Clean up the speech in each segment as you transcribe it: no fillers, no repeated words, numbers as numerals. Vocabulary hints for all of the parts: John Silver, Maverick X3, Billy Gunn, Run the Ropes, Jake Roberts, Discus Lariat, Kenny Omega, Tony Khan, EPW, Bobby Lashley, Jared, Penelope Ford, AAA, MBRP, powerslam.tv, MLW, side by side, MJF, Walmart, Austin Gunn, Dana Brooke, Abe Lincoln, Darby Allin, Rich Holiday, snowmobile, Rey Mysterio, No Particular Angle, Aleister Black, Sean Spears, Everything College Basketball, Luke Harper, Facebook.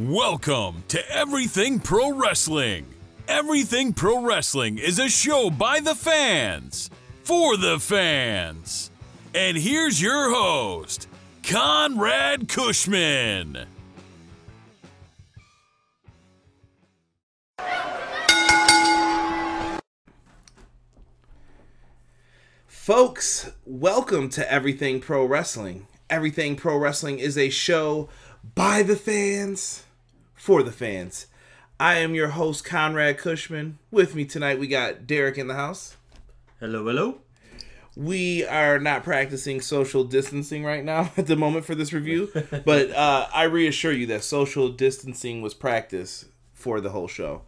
Welcome to Everything Pro Wrestling. Everything Pro Wrestling is a show by the fans, for the fans. And here's your host, Conrad Cushman. Folks, welcome to Everything Pro Wrestling. Everything Pro Wrestling is a show by the fans, for the fans. I am your host, Conrad Cushman. With me tonight, we got Derek in the house. Hello, hello. We are not practicing social distancing right now at the moment for this review, but I reassure you that social distancing was practiced for the whole show.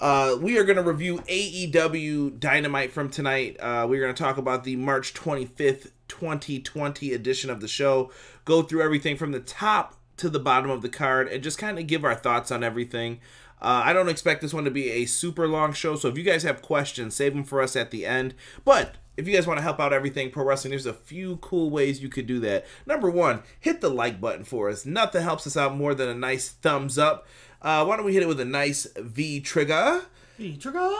We are going to review AEW Dynamite from tonight. We're going to talk about the March 25th, 2020 edition of the show, go through everything from the top to the bottom of the card, and just kind of give our thoughts on everything. I don't expect this one to be a super long show, so if you guys have questions, save them for us at the end. But if you guys want to help out Everything Pro Wrestling, there's a few cool ways you could do that. Number one, hit the like button for us. Nothing helps us out more than a nice thumbs up. Why don't we hit it with a nice V-trigger? V-trigger!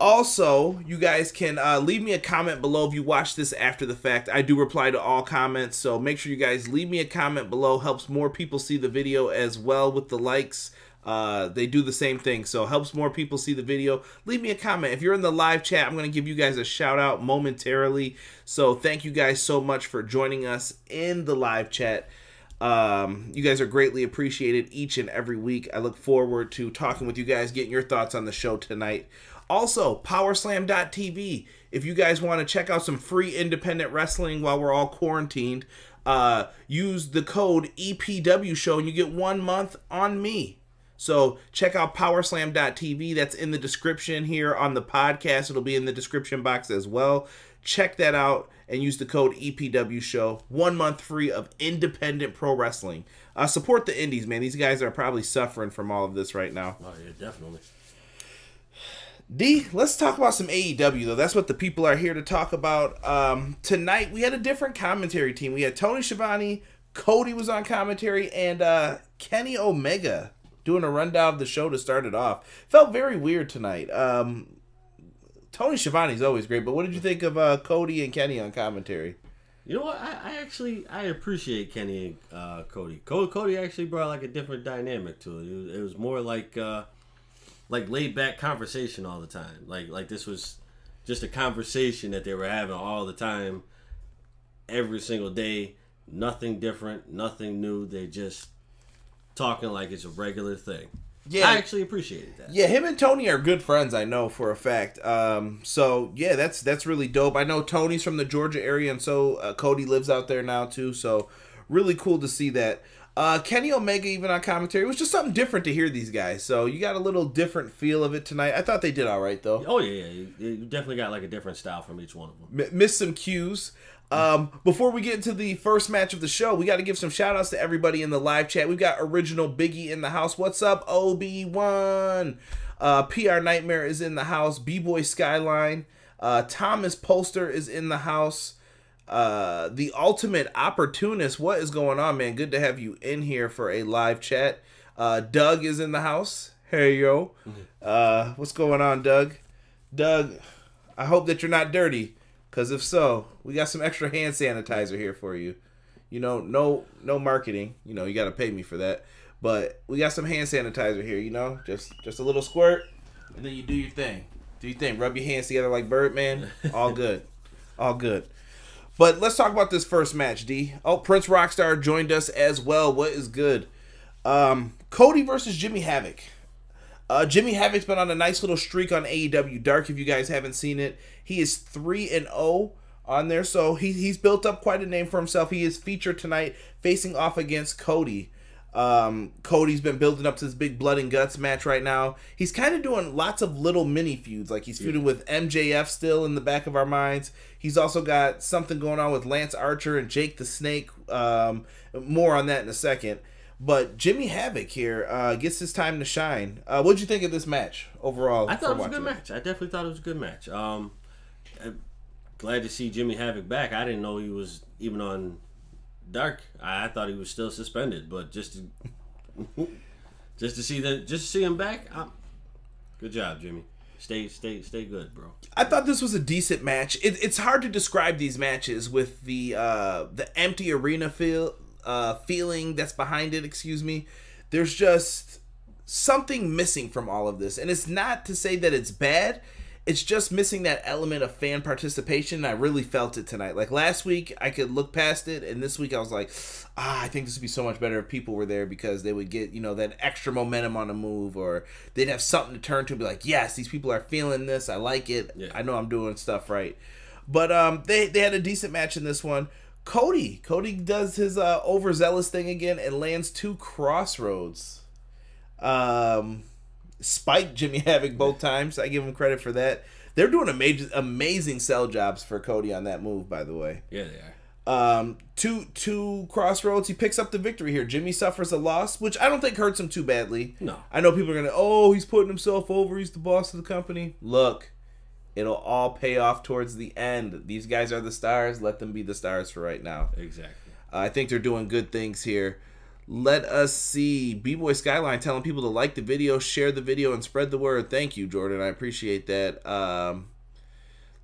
Also, you guys can leave me a comment below if you watch this after the fact. I do reply to all comments, so make sure you guys leave me a comment below. Helps more people see the video as well with the likes. They do the same thing, so helps more people see the video. Leave me a comment. If you're in the live chat, I'm going to give you guys a shout out momentarily. So thank you guys so much for joining us in the live chat. You guys are greatly appreciated each and every week. I look forward to talking with you guys, getting your thoughts on the show tonight. Also, powerslam.tv. If you guys want to check out some free independent wrestling while we're all quarantined, use the code EPW show and you get 1 month on me. So check out powerslam.tv. That's in the description here on the podcast. It'll be in the description box as well. Check that out and use the code EPW show. 1 month free of independent pro wrestling. Support the indies, man. These guys are probably suffering from all of this right now. Oh, yeah, definitely. D, let's talk about some AEW, though. That's what the people are here to talk about. Tonight, we had a different commentary team. We had Tony Schiavone, Cody was on commentary, and Kenny Omega doing a rundown of the show to start it off. Felt very weird tonight. Tony Schiavone's always great, but what did you think of Cody and Kenny on commentary? You know what? I appreciate Kenny and Cody. Cody actually brought like a different dynamic to it. It was more like laid back conversation all the time. Like this was just a conversation that they were having all the time, every single day. Nothing different, nothing new. They just talking like it's a regular thing. Yeah, I actually appreciated that. Yeah, him and Tony are good friends, I know for a fact. So yeah, that's really dope. I know Tony's from the Georgia area, and so Cody lives out there now too. So really cool to see that. Kenny Omega even on commentary. It was just something different to hear these guys. So you got a little different feel of it tonight. I thought they did all right though. Oh yeah, yeah. You definitely got like a different style from each one of them. Missed some cues. Before we get into the first match of the show, we got to give some shout-outs to everybody in the live chat. We've got Original Biggie in the house. What's up, Obi-Wan? PR Nightmare is in the house. B-Boy Skyline. Thomas Polster is in the house. The Ultimate Opportunist. What is going on, man? Good to have you in here for a live chat. Doug is in the house. Hey, yo. What's going on, Doug? Doug, I hope that you're not dirty. Because if so, we got some extra hand sanitizer here for you. You know, no marketing. You know, you got to pay me for that. But we got some hand sanitizer here, you know. Just a little squirt. And then you do your thing. Do your thing. Rub your hands together like Birdman. All good. All good. But let's talk about this first match, D. Oh, Prince Rockstar joined us as well. What is good? Cody versus Jimmy Havoc. Jimmy Havoc's been on a nice little streak on AEW Dark, if you guys haven't seen it. He is 3-0 on there, so he's built up quite a name for himself. He is featured tonight facing off against Cody. Cody's been building up to this big blood and guts match right now. He's kind of doing lots of little mini feuds. Like he's feuding with MJF still in the back of our minds. He's also got something going on with Lance Archer and Jake the Snake. More on that in a second. But Jimmy Havoc here gets his time to shine. What'd you think of this match overall? I thought it was a good match. I definitely thought it was a good match. I'm glad to see Jimmy Havoc back. I didn't know he was even on Dark. I thought he was still suspended, but just to, Just to see him back. Good job, Jimmy. Stay good, bro. I thought this was a decent match. It's hard to describe these matches with the empty arena feeling that's behind it. Excuse me. There's just something missing from all of this, and it's not to say that it's bad. It's just missing that element of fan participation, and I really felt it tonight. Like, last week, I could look past it, and this week I was like, I think this would be so much better if people were there, because they would get, you know, that extra momentum on a move, or they'd have something to turn to and be like, yes, these people are feeling this. I like it. Yeah. I know I'm doing stuff right. But they had a decent match in this one. Cody does his overzealous thing again and lands two crossroads. Spiked Jimmy Havoc both times. I give him credit for that. They're doing amazing sell jobs for Cody on that move, by the way. Yeah, they are. Two crossroads. He picks up the victory here. Jimmy suffers a loss, which I don't think hurts him too badly. No. I know people are going to, he's putting himself over. He's the boss of the company. Look, it'll all pay off towards the end. These guys are the stars. Let them be the stars for right now. Exactly. I think they're doing good things here. Let us see. B-Boy Skyline telling people to like the video, share the video, and spread the word. Thank you, Jordan. I appreciate that.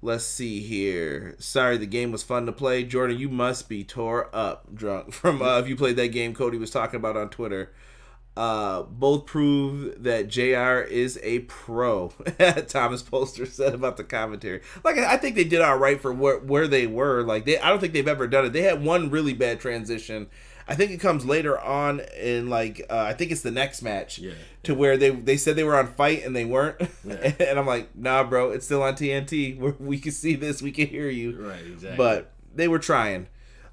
Let's see here. Sorry, the game was fun to play. Jordan, you must be tore up drunk from if you played that game Cody was talking about on Twitter. Both prove that JR is a pro, Thomas Poster said about the commentary. Like, I think they did all right for where they were. Like, I don't think they've ever done it. They had one really bad transition. I think it comes later on in, like, I think it's the next match, to where they said they were on Fight and they weren't. Yeah. And I'm like, nah, bro, it's still on TNT. We can see this. We can hear you. Right, exactly. But they were trying.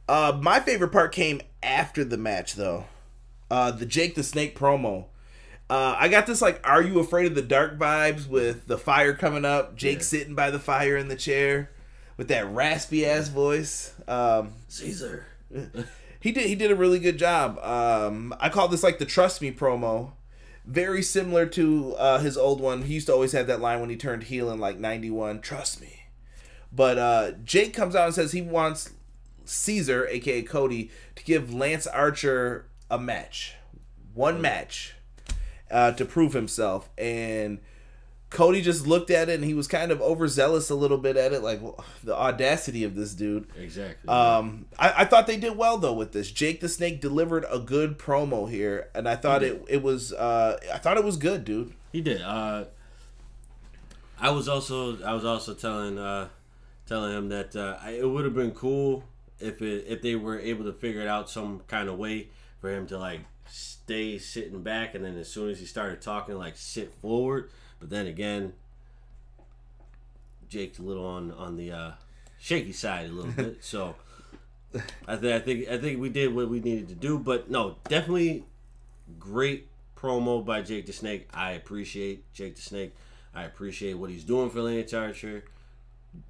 My favorite part came after the match, though. The Jake the Snake promo. I got this, like, Are You Afraid of the Dark vibes with the fire coming up, Jake sitting by the fire in the chair with that raspy-ass voice. Caesar. He did a really good job. I call this like the Trust Me promo. Very similar to his old one. He used to always have that line when he turned heel in like 91. Trust me. But Jake comes out and says he wants Caesar, a.k.a. Cody, to give Lance Archer a match. One match to prove himself. And Cody just looked at it and he was kind of overzealous a little bit at it, like, well, the audacity of this dude. Exactly. I thought they did well, though, with this. Jake the Snake delivered a good promo here, and I thought it was good, dude. He did. I was also telling him that it would have been cool if they were able to figure it out some kind of way for him to, like, stay sitting back, and then as soon as he started talking, like, sit forward. But then again, Jake's a little on the shaky side a little bit, so I think we did what we needed to do. But no, definitely great promo by Jake the Snake. I appreciate Jake the Snake. I appreciate what he's doing for Lance Archer.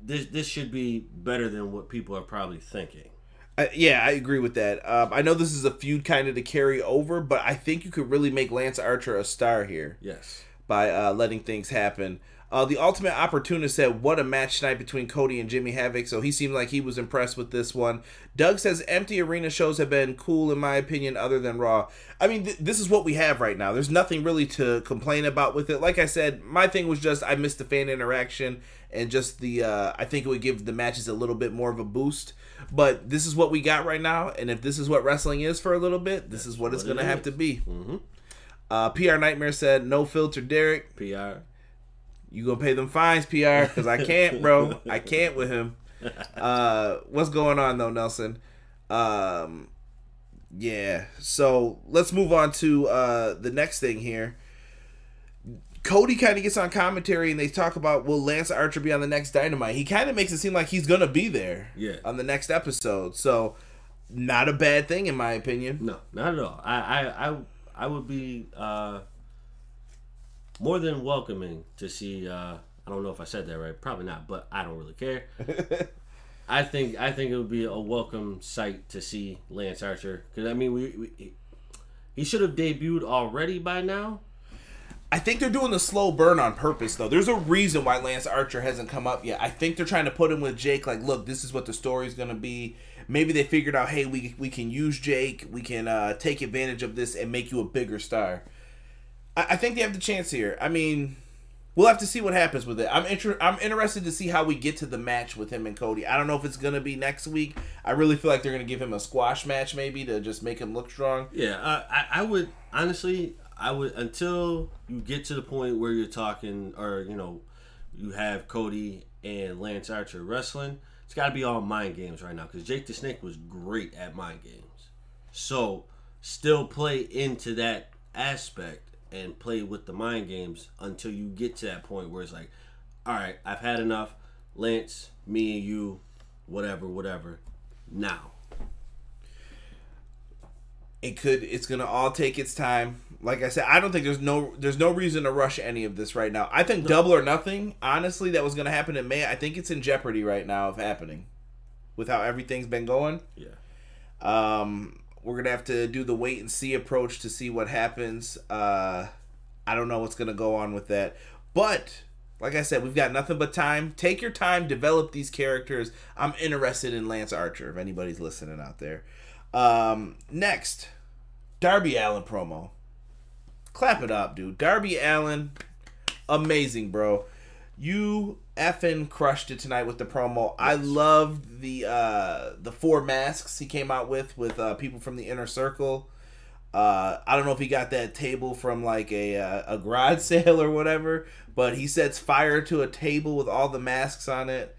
This should be better than what people are probably thinking. Yeah, I agree with that. I know this is a feud kind of to carry over, but I think you could really make Lance Archer a star here. Yes. By letting things happen. The Ultimate Opportunist said, what a match tonight between Cody and Jimmy Havoc. So he seemed like he was impressed with this one. Doug says, empty arena shows have been cool, in my opinion, other than Raw. I mean, this is what we have right now. There's nothing really to complain about with it. Like I said, my thing was just I missed the fan interaction and just the I think it would give the matches a little bit more of a boost. But this is what we got right now. And if this is what wrestling is for a little bit, this is what it's going to have to be. Mm-hmm. PR Nightmare said, no filter, Derek. PR. You gonna pay them fines, PR, because I can't, bro. I can't with him. What's going on, though, Nelson? Yeah. So let's move on to the next thing here. Cody kind of gets on commentary, and they talk about, will Lance Archer be on the next Dynamite? He kind of makes it seem like he's going to be there on the next episode. So not a bad thing, in my opinion. No, not at all. I would be more than welcoming to see. I don't know if I said that right. Probably not, but I don't really care. I think it would be a welcome sight to see Lance Archer, because I mean he should have debuted already by now. I think they're doing the slow burn on purpose, though. There's a reason why Lance Archer hasn't come up yet. I think they're trying to put him with Jake. Like, look, this is what the story's gonna be. Maybe they figured out, hey, we can use Jake. We can take advantage of this and make you a bigger star. I think they have the chance here. I mean, we'll have to see what happens with it. I'm interested to see how we get to the match with him and Cody. I don't know if it's going to be next week. I really feel like they're going to give him a squash match maybe to just make him look strong. Yeah, I would, honestly, I would, until you get to the point where you're talking, or, you know, you have Cody and Lance Archer wrestling, it's got to be all mind games right now, because Jake the Snake was great at mind games. So, still play into that aspect and play with the mind games until you get to that point where it's like, all right, I've had enough. Lance, me and you, whatever. Now. It's going to all take its time. Like I said, I don't think there's no reason to rush any of this right now. I think Double or Nothing, honestly, that was going to happen in May. I think it's in jeopardy right now of happening with how everything's been going. Yeah. We're going to have to do the wait and see approach to see what happens. I don't know what's going to go on with that. But, like I said, we've got nothing but time. Take your time. Develop these characters. I'm interested in Lance Archer, if anybody's listening out there. Next, Darby Allin promo. Clap it up, dude. Darby Allin, amazing, bro. You effing crushed it tonight with the promo. I loved the four masks he came out with people from the Inner Circle. I don't know if he got that table from like a garage sale or whatever, but he sets fire to a table with all the masks on it.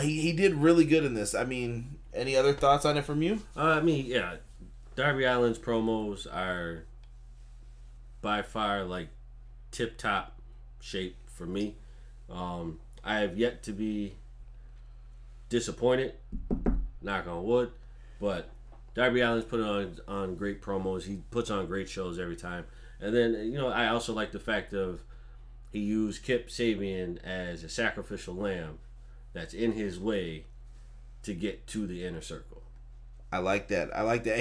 He did really good in this. I mean, any other thoughts on it from you? I mean, yeah, Darby Allin's promos are by far like tip top shape for me. I have yet to be disappointed, knock on wood, but Darby Allin's put on great promos. He puts on great shows every time. And then, you know, I also like the fact of he used Kip Sabian as a sacrificial lamb that's in his way to get to the Inner Circle. I like that.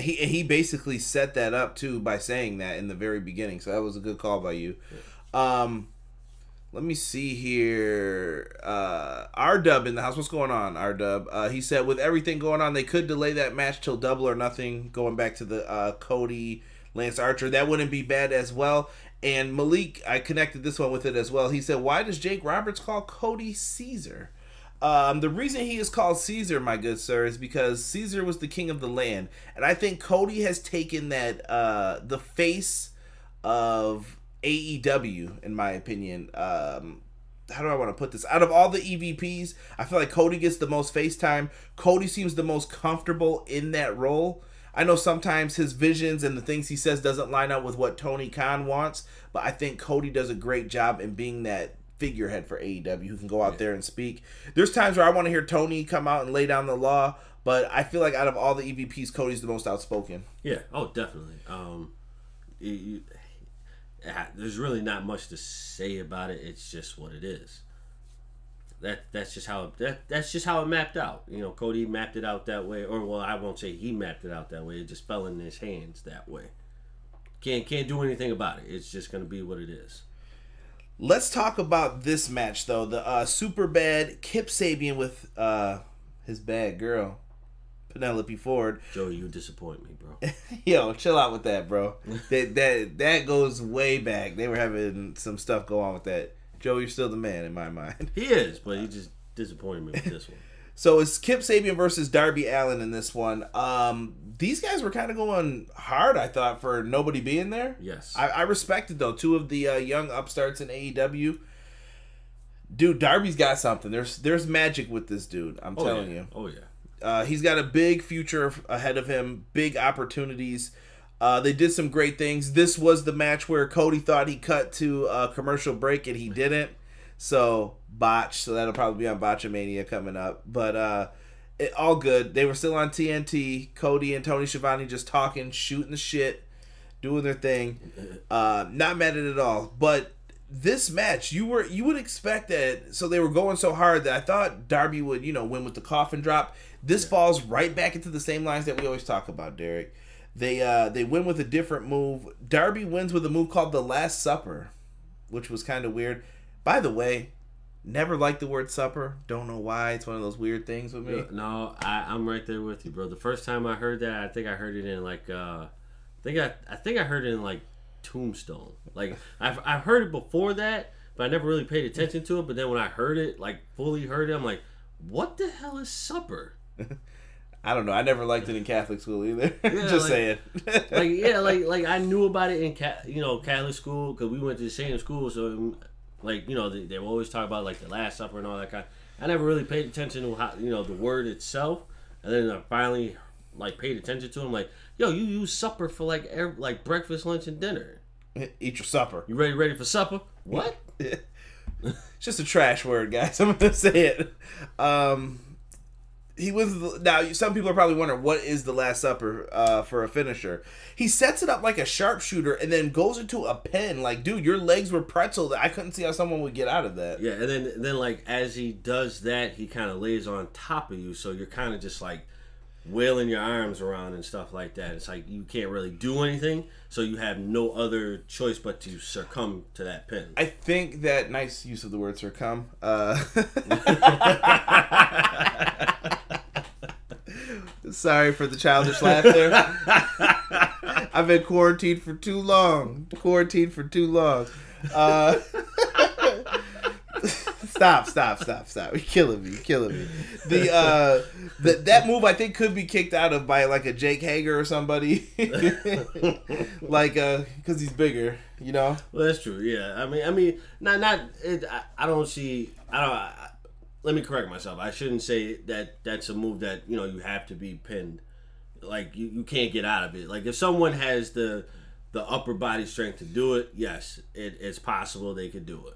He basically set that up, too, by saying that in the very beginning. So that was a good call by you. Yeah. Let me see here. R-Dub in the house. What's going on, R-Dub? He said, with everything going on, they could delay that match till Double or Nothing, going back to the Cody, Lance Archer. That wouldn't be bad as well. And Malik, I connected this one with it as well. He said, why does Jake Roberts call Cody Caesar? The reason he is called Caesar, my good sir, is because Caesar was the king of the land. And I think Cody has taken that, the face of AEW, in my opinion. How do I want to put this? Out of all the EVPs, I feel like Cody gets the most face time. Cody seems the most comfortable in that role. I know sometimes his visions and the things he says doesn't line up with what Tony Khan wants, but I think Cody does a great job in being that figurehead for AEW who can go out there and speak. There's times where I want to hear Tony come out and lay down the law, but I feel like out of all the EVPs, Cody's the most outspoken. Yeah, oh, definitely. There's really not much to say about it. It's just what it is. That's just how it mapped out. You know, Cody mapped it out that way, or well, I won't say he mapped it out that way. It just fell in his hands that way. Can't do anything about it. It's just gonna be what it is. Let's talk about this match, though. The super bad Kip Sabian with his bad girl, Penelope Ford. Joe, you disappoint me, bro. Yo, chill out with that, bro. that goes way back. They were having some stuff go on with that. Joe, you're still the man in my mind. He is, but he just disappointed me with this one. So it's Kip Sabian versus Darby Allin in this one. These guys were kind of going hard, I thought, for nobody being there. Yes. I respect it, though. Two of the young upstarts in AEW. Dude, Darby's got something. There's magic with this dude, I'm telling you. Oh, yeah. He's got a big future ahead of him, big opportunities. They did some great things. This was the match where Cody thought he cut to a commercial break, and he didn't. So, botch. So, that'll probably be on Botchamania coming up. But, all good. They were still on TNT. Cody and Tony Schiavone just talking, shooting the shit, doing their thing. Not mad at it at all. But this match, you would expect that. So, they were going so hard that I thought Darby would, you know, win with the coffin drop. This falls right back into the same lines that we always talk about, Derek. They win with a different move. Darby wins with a move called the Last Supper, which was kind of weird. By the way, never liked the word supper. Don't know why. It's one of those weird things with me. Yeah, no, I'm right there with you, bro. The first time I heard that, I think I heard it in like Tombstone. Like, I've heard it before that, but I never really paid attention to it. But then when I heard it, like, fully heard it, I'm like, what the hell is supper? I don't know. I never liked it in Catholic school either. Yeah, just like, saying. Like, yeah, like I knew about it in Catholic school because we went to the same school. So, like, you know, they were always talking about, like, the Last Supper and all that kind. I never really paid attention to how, you know, the word itself. And then I finally, like, paid attention to him. Like, yo, you use supper for, like, like breakfast, lunch, and dinner. Eat your supper. You ready for supper? What? It's just a trash word, guys. I'm gonna say it. He wins. Now, some people are probably wondering, what is the Last Supper for a finisher? He sets it up like a sharpshooter and then goes into a pen. Like, dude, your legs were pretzel. I couldn't see how someone would get out of that. Yeah, and then like, as he does that, he kind of lays on top of you. So you're kind of just, like, wailing your arms around and stuff like that. It's like you can't really do anything. So you have no other choice but to succumb to that pen. I think that nice use of the word succumb. Sorry for the childish laughter. I've been quarantined for too long. Stop. You're killing me. That move, I think, could be kicked out of by, like, a Jake Hager or somebody. Like, because he's bigger, you know? Well, that's true, yeah. I mean, let me correct myself. I shouldn't say that that's a move that, you know, you have to be pinned. Like, you can't get out of it. Like, if someone has the upper body strength to do it, yes, it's possible they could do it.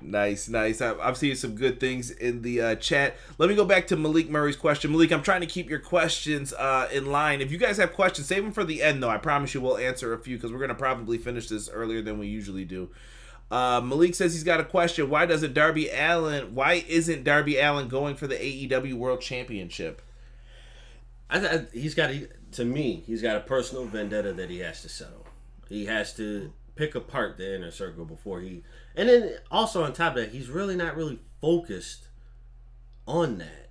Nice. I'm seeing some good things in the chat. Let me go back to Malik Murray's question. Malik, I'm trying to keep your questions in line. If you guys have questions, save them for the end, though. I promise you we'll answer a few because we're going to probably finish this earlier than we usually do. Malik says he's got a question. Why isn't Darby Allin going for the AEW World Championship? He's got a personal vendetta that he has to settle. He has to pick apart the Inner Circle before he... And then also on top of that, he's really not really focused on that.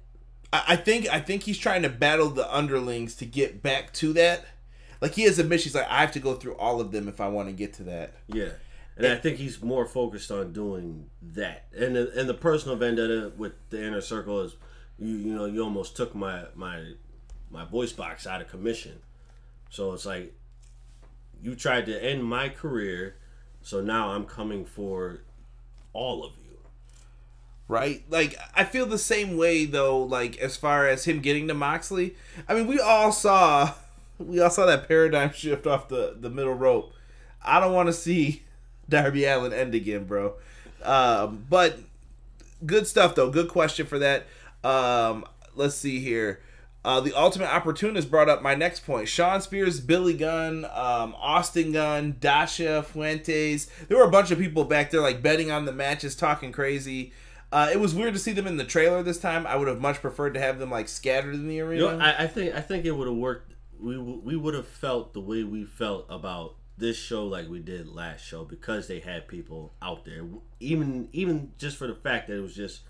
I think he's trying to battle the underlings to get back to that. Like, he has a mission. He's like, I have to go through all of them if I want to get to that. Yeah. And I think he's more focused on doing that. And the personal vendetta with the Inner Circle is, you know, you almost took my voice box out of commission. So it's like, you tried to end my career, so now I'm coming for all of you. Right? Like, I feel the same way, though, like, as far as him getting to Moxley. I mean, we all saw that paradigm shift off the middle rope. I don't want to see Darby Allin end again, bro. But good stuff, though. Good question for that. Let's see here. The Ultimate Opportunist brought up my next point. Sean Spears, Billy Gunn, Austin Gunn, Dasha Fuentes. There were a bunch of people back there, like, betting on the matches, talking crazy. It was weird to see them in the trailer this time. I would have much preferred to have them, like, scattered in the arena. You know, I think it would have worked. We would have felt the way we felt about this show like we did last show because they had people out there, even just for the fact that it was just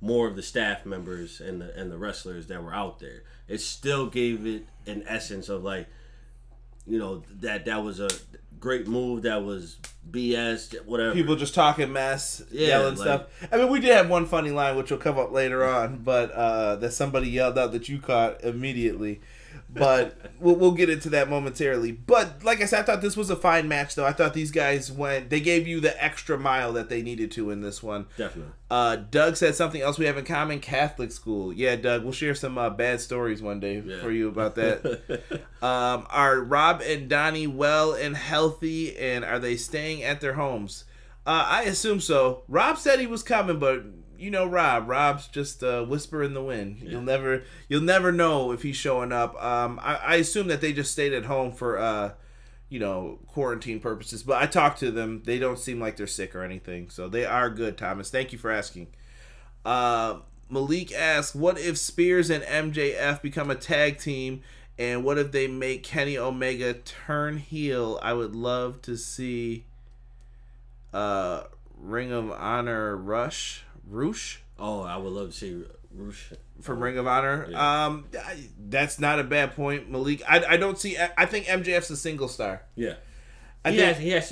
more of the staff members and the wrestlers that were out there. It still gave it an essence of, like, you know, that was a great move, that was BS, whatever. People just talking mess, yelling stuff. I mean, we did have one funny line which will come up later on, but that somebody yelled out that you caught immediately. But we'll get into that momentarily. But like I said, I thought this was a fine match, though. I thought these guys they gave you the extra mile that they needed to in this one. Definitely. Doug said something else we have in common, Catholic school. Yeah, Doug, we'll share some bad stories one day for you about that. Are Rob and Donnie well and healthy, and are they staying at their homes? I assume so. Rob said he was coming, but... You know, Rob's just a whisper in the wind. Yeah. You'll never know if he's showing up. I assume that they just stayed at home for, you know, quarantine purposes. But I talked to them. They don't seem like they're sick or anything. So they are good, Thomas. Thank you for asking. Malik asks, what if Spears and MJF become a tag team? And what if they make Kenny Omega turn heel? I would love to see Ring of Honor Rush. Roosh? Oh, I would love to see Roosh from Ring of Honor. Yeah. That's not a bad point, Malik. I don't see. I think MJF's a single star. Yeah, He has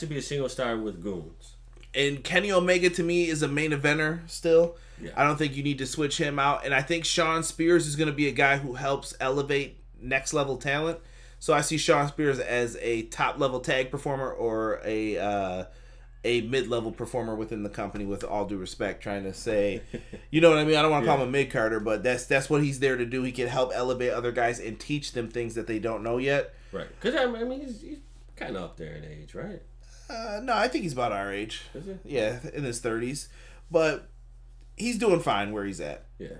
to be a single star with goons. And Kenny Omega, to me, is a main eventer still. Yeah. I don't think you need to switch him out. And I think Sean Spears is going to be a guy who helps elevate next level talent. So I see Sean Spears as a top level tag performer or a mid-level performer within the company, with all due respect, trying to say, you know what I mean? I don't want to call him a mid-carder, but that's what he's there to do. He can help elevate other guys and teach them things that they don't know yet. Right. Because, I mean, he's kind of up there in age, right? No, I think he's about our age. Is he? Yeah, in his 30s. But he's doing fine where he's at. Yeah.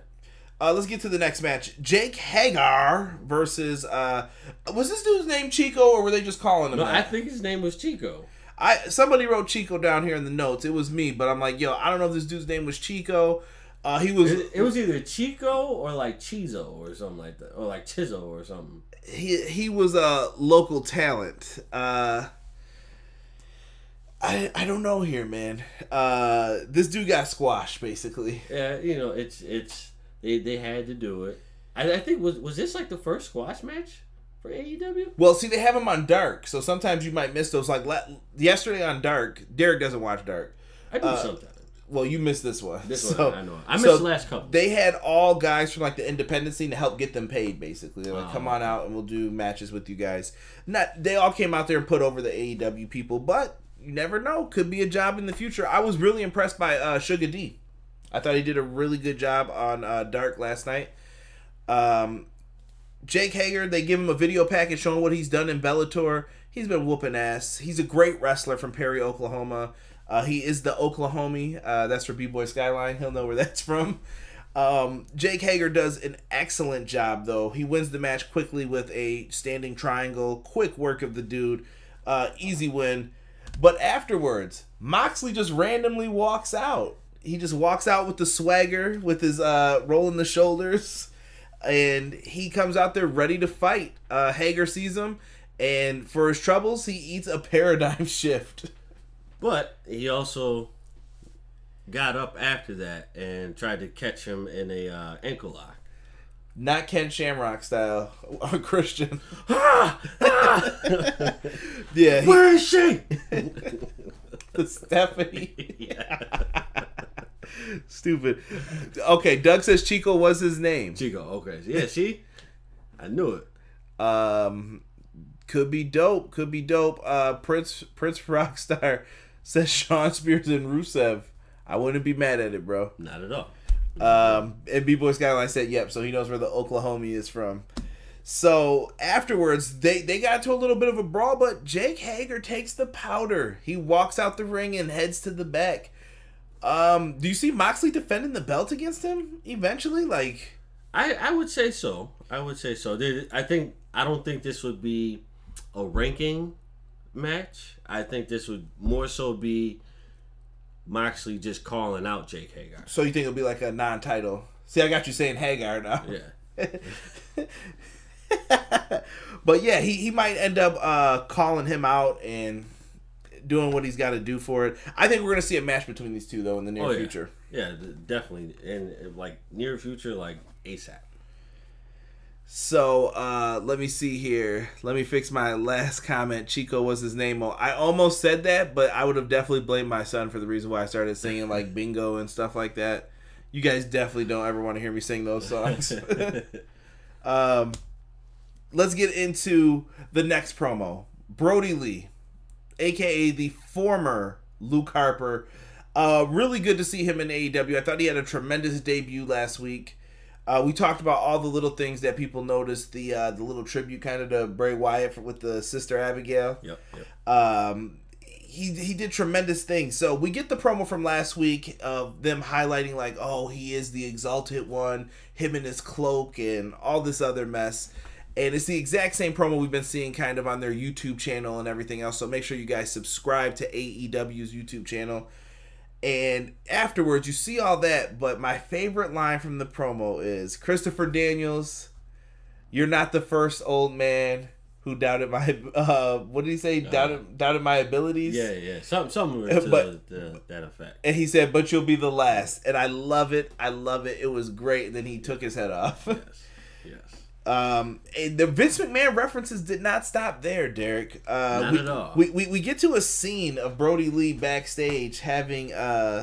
Let's get to the next match. Jake Hager versus... was this dude's name Chico, or were they just calling him that? No, I think his name was Chico. Somebody wrote Chico down here in the notes. It was me, but I'm like, yo, I don't know if this dude's name was Chico. It was either Chico or like Chizo or something like that, or like Chizo or something. He was a local talent. I don't know here, man. This dude got squashed basically. Yeah, you know, it's they had to do it. I think was this like the first squash match for AEW? Well, see, they have him on Dark, so sometimes you might miss those. Like yesterday on Dark, Derek doesn't watch Dark. I do sometimes. Well, you missed this one. This one, I know. I missed the last couple. They had all guys from like the independent scene to help get them paid, basically. They're like, come on out and we'll do matches with you guys. They all came out there and put over the AEW people, but you never know. Could be a job in the future. I was really impressed by Sugar D. I thought he did a really good job on Dark last night. Jake Hager, they give him a video package showing what he's done in Bellator. He's been whooping ass. He's a great wrestler from Perry, Oklahoma. He is the Oklahomie. That's for B-Boy Skyline. He'll know where that's from. Jake Hager does an excellent job, though. He wins the match quickly with a standing triangle. Quick work of the dude. Easy win. But afterwards, Moxley just randomly walks out. He just walks out with the swagger, with his rolling the shoulders. And he comes out there ready to fight. Hager sees him, and for his troubles, he eats a paradigm shift. But he also got up after that and tried to catch him in a ankle lock. Not Ken Shamrock style, or Christian. Yeah. Where is she? Stephanie. Yeah. Stupid. Okay, Doug says Chico was his name. Chico, okay. Yeah, see? I knew it. Could be dope. Could be dope. Prince Rockstar says Sean Spears and Rusev. I wouldn't be mad at it, bro. Not at all. And B-Boy Skyline said, yep, so he knows where the Oklahomie is from. So afterwards, they got into a little bit of a brawl, but Jake Hager takes the powder. He walks out the ring and heads to the back. Do you see Moxley defending the belt against him eventually? Like, I would say so. I would say so. I don't think this would be a ranking match. I think this would more so be Moxley just calling out Jake Hager. So you think it'll be like a non-title? See, I got you saying Hager now. Yeah. But yeah, he might end up calling him out and doing what he's got to do for it. I think we're going to see a match between these two, though, in the near future. Yeah, definitely. And, like, near future, like, ASAP. So, let me see here. Let me fix my last comment. Chico was his name. I almost said that, but I would have definitely blamed my son for the reason why I started singing, like, bingo and stuff like that. You guys definitely don't ever want to hear me sing those songs. Let's get into the next promo. Brodie Lee, a.k.a. the former Luke Harper. Really good to see him in AEW. I thought he had a tremendous debut last week. We talked about all the little things that people noticed, the little tribute kind of to Bray Wyatt with the sister Abigail. Yep. He did tremendous things. So we get the promo from last week of them highlighting, like, oh, he is the exalted one, him and his cloak and all this other mess. And it's the exact same promo we've been seeing kind of on their YouTube channel and everything else. So make sure you guys subscribe to AEW's YouTube channel. And afterwards, you see all that. But my favorite line from the promo is, Christopher Daniels, you're not the first old man who doubted my... what did he say? Doubted my abilities? Yeah. Something to that effect. And he said, but you'll be the last. And I love it. It was great. And then he took his head off. Yes. The Vince McMahon references did not stop there, Derek. Not at all. We get to a scene of Brodie Lee backstage having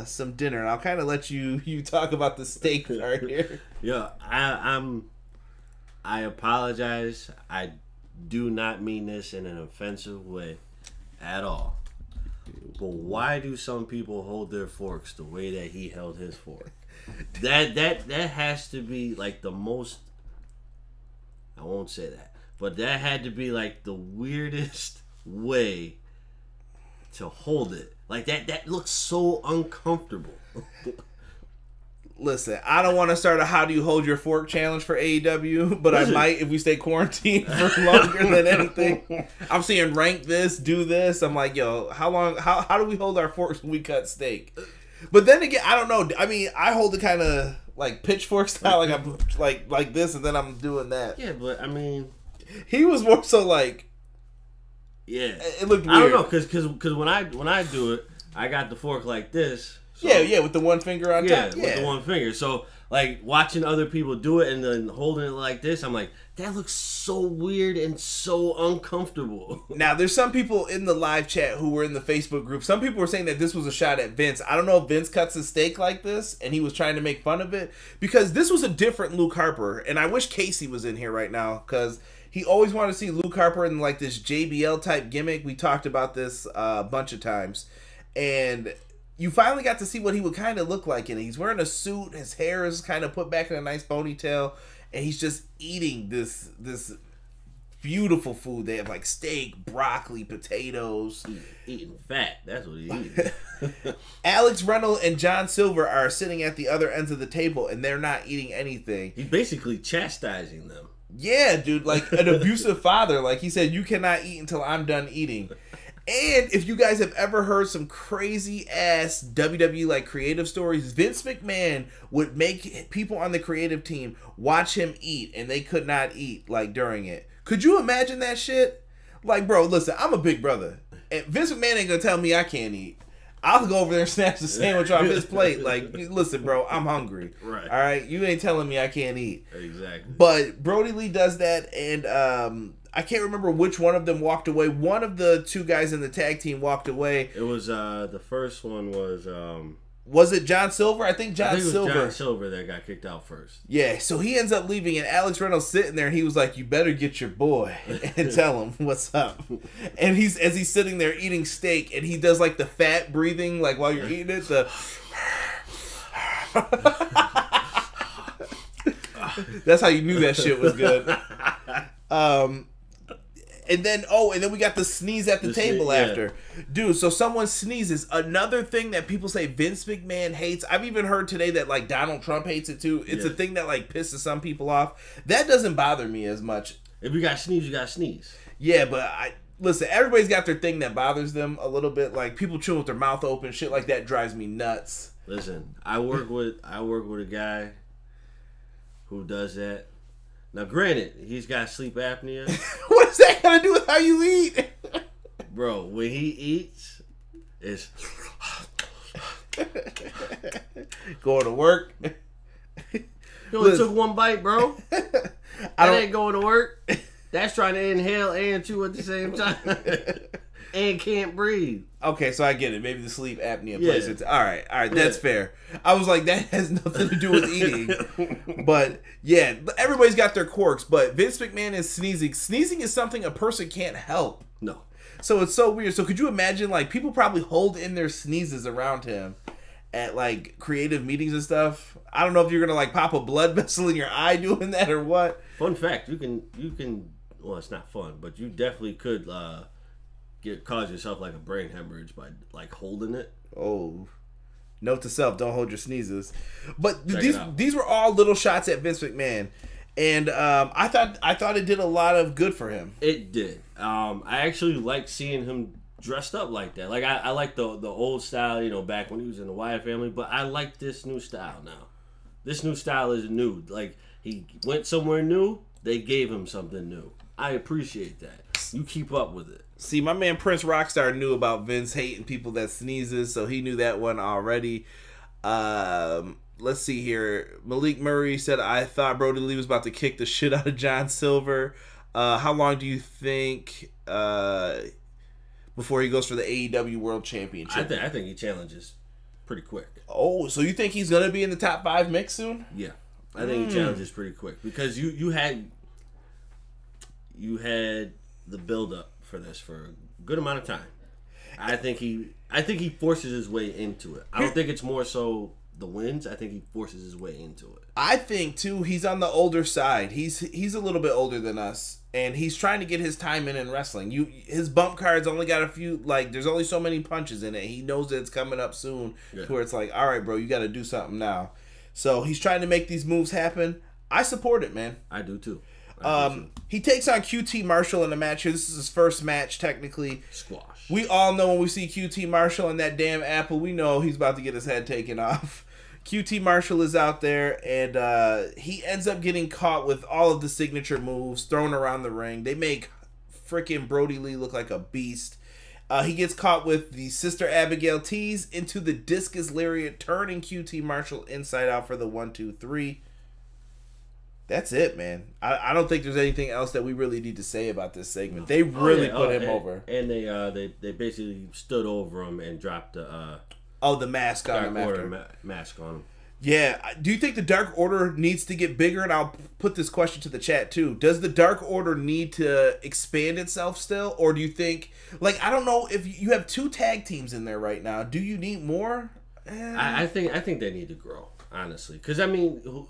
some dinner, and I'll kind of let you talk about the steak right here. Yeah, I apologize. I do not mean this in an offensive way at all. But why do some people hold their forks the way that he held his fork? That has to be like the most. I won't say that. But that had to be like the weirdest way to hold it. Like that looks so uncomfortable. Listen, I don't want to start a how do you hold your fork challenge for AEW, but I might if we stay quarantined for longer than anything. I'm seeing rank this, do this. I'm like, yo, how do we hold our forks when we cut steak? But then again, I don't know. I mean, I hold it kind of like pitchfork style, like I'm like this, and then I'm doing that. Yeah, but I mean, he was more so like, yeah, it looked weird. I don't know, cause when I do it, I got the fork like this. So, yeah, with the one finger on top. Yeah, with the one finger. So like watching other people do it and then holding it like this, I'm like, that looks so weird and so uncomfortable. Now, there's some people in the live chat who were in the Facebook group. Some people were saying that this was a shot at Vince. I don't know if Vince cuts his steak like this and he was trying to make fun of it, because this was a different Luke Harper. And I wish Casey was in here right now, because he always wanted to see Luke Harper in like this JBL type gimmick. We talked about this a bunch of times. And you finally got to see what he would kind of look like in it. He's wearing a suit. His hair is kind of put back in a nice ponytail. And he's just eating this beautiful food. They have like steak, broccoli, potatoes. Eating fat. That's what he's eating. Alex Reynolds and John Silver are sitting at the other ends of the table, and they're not eating anything. He's basically chastising them. Yeah, dude. Like an abusive father. Like he said, you cannot eat until I'm done eating. And if you guys have ever heard some crazy-ass WWE like creative stories, Vince McMahon would make people on the creative team watch him eat, and they could not eat like during it. Could you imagine that shit? Like, bro, listen, I'm a big brother, and Vince McMahon ain't gonna tell me I can't eat. I'll go over there and snatch the sandwich off his plate. Like, listen, bro, I'm hungry. Right. All right? You ain't telling me I can't eat. Exactly. But Brodie Lee does that, and I can't remember which one of them walked away. One of the two guys in the tag team walked away. It was the first one was was it John Silver? I think it was Silver. John Silver that got kicked out first. Yeah, so he ends up leaving, and Alex Reynolds sitting there, and he was like, "You better get your boy and tell him what's up." And he's sitting there eating steak, and he does like the fat breathing, like while you're eating it. That's how you knew that shit was good. And then we got the sneeze at the table after. Dude, so someone sneezes. Another thing that people say Vince McMahon hates. I've even heard today that, like, Donald Trump hates it, too. It's a thing that, like, pisses some people off. That doesn't bother me as much. If you got sneeze, you got sneeze. Yeah, but listen, everybody's got their thing that bothers them a little bit. Like, people chewing with their mouth open. Shit like that drives me nuts. Listen, I work with a guy who does that. Now, granted, he's got sleep apnea. What does that got to do with how you eat? Bro, when he eats, it's going to work. You only took one bite, bro. I ain't going to work. That's trying to inhale and chew at the same time. And can't breathe. Okay, so I get it. Maybe the sleep apnea plays it. All right, that's fair. I was like, that has nothing to do with eating. But, yeah, everybody's got their quirks, but Vince McMahon is sneezing. Sneezing is something a person can't help. No. So it's so weird. So could you imagine, like, people probably hold in their sneezes around him at, like, creative meetings and stuff? I don't know if you're going to, like, pop a blood vessel in your eye doing that or what. Fun fact, you can well, it's not fun, but you definitely could cause yourself like a brain hemorrhage by like holding it. Oh, note to self: don't hold your sneezes. But these were all little shots at Vince McMahon, and I thought it did a lot of good for him. It did. I actually like seeing him dressed up like that. Like I like the old style, you know, back when he was in the Wyatt family. But I like this new style now. This new style is new. Like he went somewhere new. They gave him something new. I appreciate that. You keep up with it. See, my man Prince Rockstar knew about Vince hating people that sneezes, so he knew that one already. Let's see here. Malik Murray said, I thought Brodie Lee was about to kick the shit out of John Silver. How long do you think before he goes for the AEW World Championship? I think he challenges pretty quick. Oh, so you think he's going to be in the top 5 mix soon? Yeah. I think he challenges pretty quick. Because you had the build-up for this for a good amount of time. I think he forces his way into it. I don't think it's more so the wins. I think he forces his way into it. I think, too, he's on the older side. He's a little bit older than us, and he's trying to get his time in wrestling. His bump card's only got a few, like, there's only so many punches in it. He knows that it's coming up soon, yeah, where it's like, all right, bro, you got to do something now. So he's trying to make these moves happen. I support it, man. I do, too. He takes on QT Marshall in a match here. This is his first match, technically. Squash. We all know when we see QT Marshall and that damn apple, we know he's about to get his head taken off. QT Marshall is out there, and he ends up getting caught with all of the signature moves thrown around the ring. They make freaking Brodie Lee look like a beast. He gets caught with the Sister Abigail tease into the discus lariat, turning QT Marshall inside out for the 1-2-3. That's it, man. I don't think there's anything else that we really need to say about this segment. They really put him over. And they basically stood over him and dropped the mask on him after. Mask on him. Yeah. Do you think the Dark Order needs to get bigger? And I'll put this question to the chat, too. Does the Dark Order need to expand itself still? Or do you think... Like, I don't know if you have 2 tag teams in there right now. Do you need more? I think they need to grow, honestly. Because, I mean...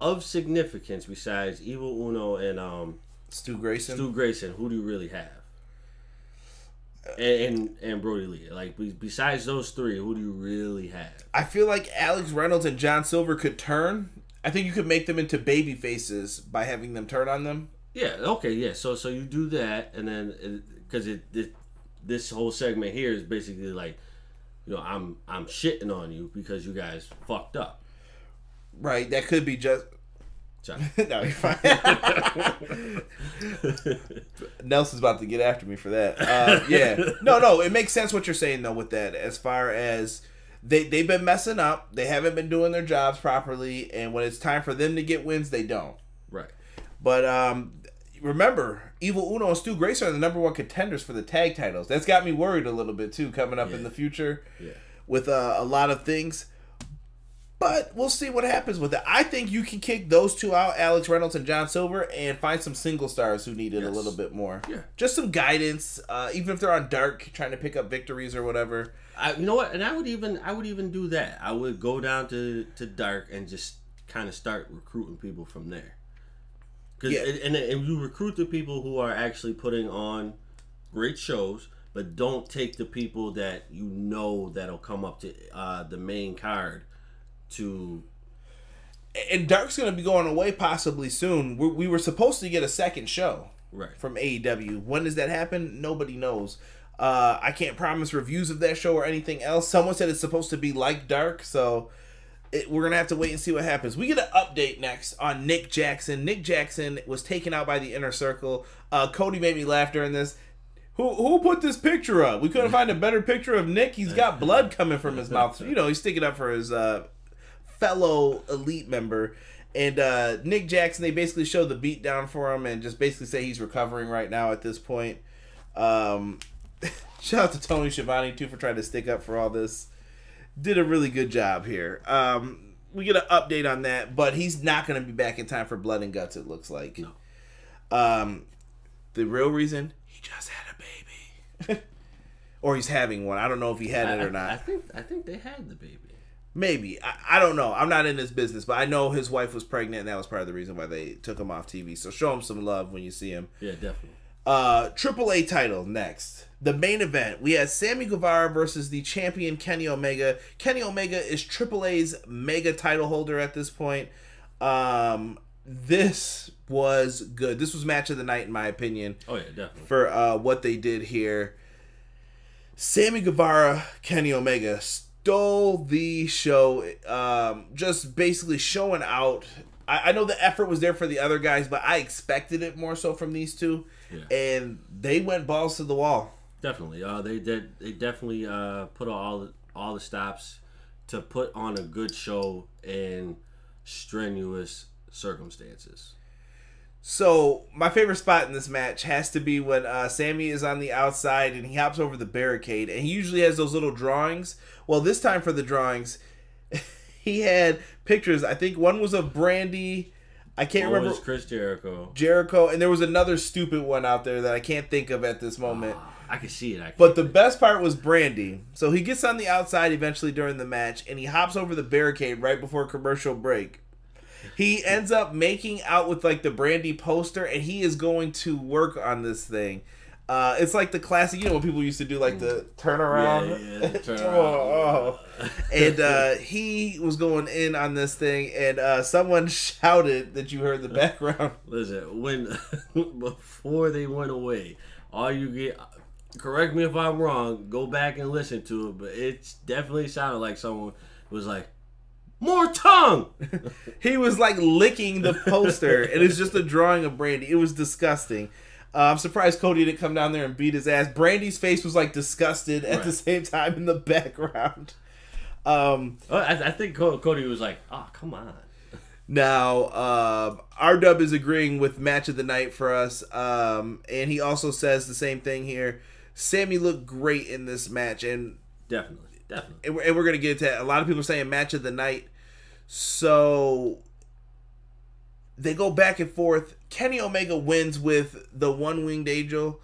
Of significance besides Evil Uno and Stu Grayson, who do you really have? And Brodie Lee. Like, besides those 3, who do you really have? I feel like Alex Reynolds and John Silver could turn. I think you could make them into baby faces by having them turn on them. Yeah, okay, yeah. So you do that, and then because this whole segment here is basically like, you know, I'm shitting on you because you guys fucked up. Right, that could be just... No, you're fine. Nelson's about to get after me for that. Yeah. No, it makes sense what you're saying, though, with that. As far as they've been messing up, they haven't been doing their jobs properly, and when it's time for them to get wins, they don't. Right. But remember, Evil Uno and Stu Grayson are the #1 contenders for the tag titles. That's got me worried a little bit, too, coming up in the future with a lot of things. But we'll see what happens with it. I think you can kick those 2 out, Alex Reynolds and John Silver, and find some single stars who need it a little bit more. Yeah. Just some guidance, even if they're on Dark, trying to pick up victories or whatever. You know what? And I would even do that. I would go down to Dark and just kind of start recruiting people from there. Cause and you recruit the people who are actually putting on great shows, but don't take the people that you know that'll come up to the main card. And Dark's going to be going away possibly soon. We were supposed to get a second show from AEW. When does that happen? Nobody knows. I can't promise reviews of that show or anything else. Someone said it's supposed to be like Dark, so we're going to have to wait and see what happens. We get an update next on Nick Jackson. Nick Jackson was taken out by the Inner Circle. Cody made me laugh during this. Who put this picture up? We couldn't find a better picture of Nick. He's got blood coming from his mouth. So, you know, he's sticking up for his... fellow elite member, and Nick Jackson, they basically show the beat down for him and just basically say he's recovering right now at this point. Shout out to Tony Schiavone too for trying to stick up for all this. Did a really good job here. We get an update on that, but he's not going to be back in time for Blood and Guts, it looks like. No. The real reason, he just had a baby. Or he's having one. I don't know if he had it or not. I think they had the baby. Maybe. I don't know. I'm not in this business, but I know his wife was pregnant, and that was part of the reason why they took him off TV. So show him some love when you see him. Yeah, definitely. AAA title next. The main event. We had Sammy Guevara versus the champion Kenny Omega. Kenny Omega is AAA's mega title holder at this point. This was good. This was match of the night, in my opinion. Oh, yeah, definitely. For what they did here. Sammy Guevara, Kenny Omega... Stole the show, just basically showing out. I know the effort was there for the other guys, but I expected it more so from these 2, and they went balls to the wall. Definitely, they definitely put all the stops to put on a good show in strenuous circumstances. So my favorite spot in this match has to be when Sammy is on the outside and he hops over the barricade, and he usually has those little drawings. Well, this time for the drawings, he had pictures. I think one was of Brandy. I can't remember. It was Chris Jericho. And there was another stupid one out there that I can't think of at this moment. I can see it. But the best part was Brandy. So he gets on the outside eventually during the match, and he hops over the barricade right before commercial break. He ends up making out with like the Brandy poster, and he is going to work on this thing. It's like the classic, you know, when people used to do like the turnaround. And he was going in on this thing, and someone shouted that you heard the background. Listen, when before they went away, all you get. Correct me if I'm wrong. Go back and listen to it, but it definitely sounded like someone was like, "More tongue." He was like licking the poster, and it's just a drawing of Brandy. It was disgusting. I'm surprised Cody didn't come down there and beat his ass. Brandy's face was like disgusted at the same time in the background. I think Cody was like, "Oh, come on." Now, R-Dub is agreeing with match of the night for us, and he also says the same thing here. Sammy looked great in this match, and definitely, and we're gonna get to that. A lot of people are saying match of the night, so they go back and forth. Kenny Omega wins with the one winged angel.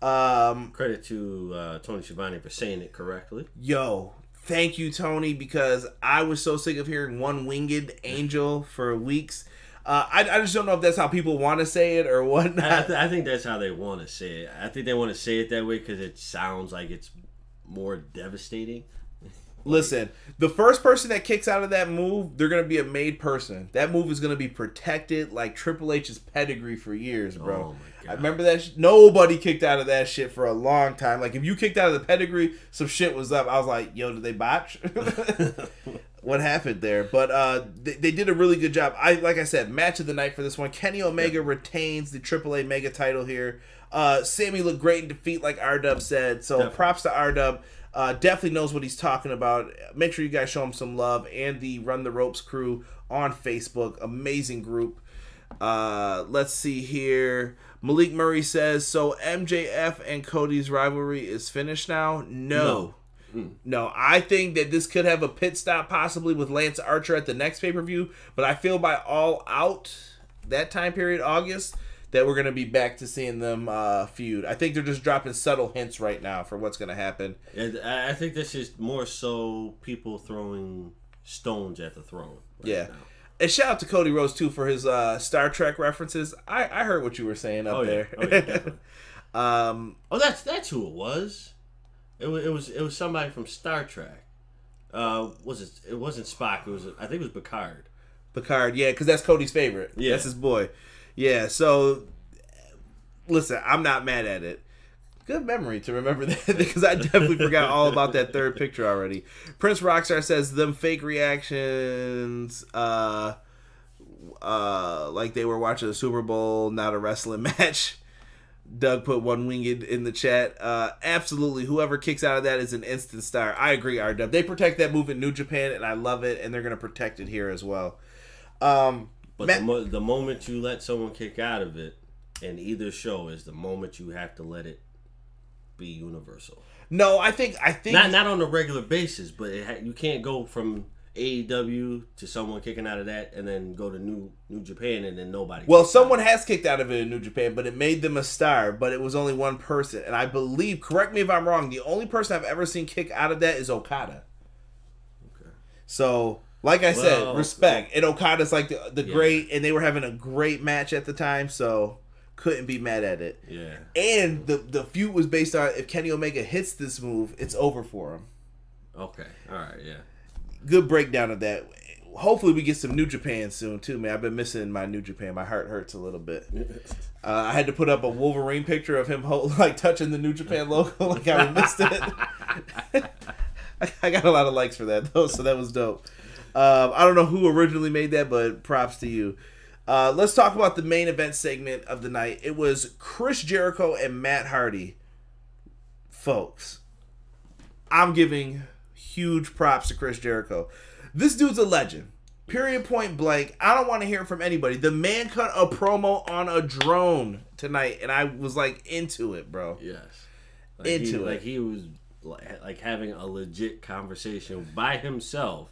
Credit to Tony Schiavone for saying it correctly. Yo, thank you, Tony, because I was so sick of hearing one winged angel for weeks. I just don't know if that's how people want to say it or whatnot. I think that's how they want to say it. I think they want to say it that way because it sounds like it's more devastating. Listen, the first person that kicks out of that move, they're going to be a made person. That move is going to be protected like Triple H's pedigree for years, bro. Oh my God. I remember that. Nobody kicked out of that shit for a long time. Like, if you kicked out of the pedigree, some shit was up. I was like, yo, did they botch? What happened there? But they did a really good job. Like I said, match of the night for this one. Kenny Omega retains the Triple A Mega title here. Sammy looked great in defeat, like R-Dub said. So props to R-Dub. Definitely knows what he's talking about. Make sure you guys show him some love, and the Run the Ropes crew on Facebook. Amazing group. Let's see here. Malik Murray says, so MJF and Cody's rivalry is finished now? No, I think that this could have a pit stop possibly with Lance Archer at the next pay-per-view, but I feel by All Out, that time period, August, that we're going to be back to seeing them feud. I think they're just dropping subtle hints right now for what's going to happen. And I think this is more so people throwing stones at the throne right now. And shout out to Cody Rhodes, too, for his Star Trek references. I heard what you were saying up there. Oh, yeah, definitely. That's who it was. It was somebody from Star Trek. It wasn't Spock. I think it was Picard. Picard, yeah, because that's Cody's favorite. Yeah. That's his boy. Yeah, so, listen, I'm not mad at it. Good memory to remember that, because I definitely forgot all about that third picture already. Prince Rockstar says, them fake reactions, like they were watching a Super Bowl, not a wrestling match. Doug put one winged in the chat. Absolutely, whoever kicks out of that is an instant star. I agree, R-Dub. They protect that move in New Japan, and I love it, and they're going to protect it here as well. But the moment you let someone kick out of it in either show is the moment you have to let it be universal. No, I think not on a regular basis, but you can't go from AEW to someone kicking out of that and then go to New Japan and then nobody. Well, someone has kicked out of it in New Japan, but it made them a star, but it was only one person. And I believe, correct me if I'm wrong, the only person I've ever seen kick out of that is Okada. Okay. So, like I said, respect. And Okada's like the great, and they were having a great match at the time, so couldn't be mad at it. Yeah. And the feud was based on, if Kenny Omega hits this move, it's over for him. Okay. All right, yeah. Good breakdown of that. Hopefully we get some New Japan soon, too, man. I've been missing my New Japan. My heart hurts a little bit. I had to put up a Wolverine picture of him like touching the New Japan logo like I missed it. I got a lot of likes for that, though, so that was dope. I don't know who originally made that, but props to you. Let's talk about the main event segment of the night. It was Chris Jericho and Matt Hardy. Folks, I'm giving Huge props to Chris Jericho. This dude's a legend. Period, point blank. I don't want to hear from anybody. The man cut a promo on a drone tonight, and I was like into it, bro. Yes. Like into it. Like he was like having a legit conversation by himself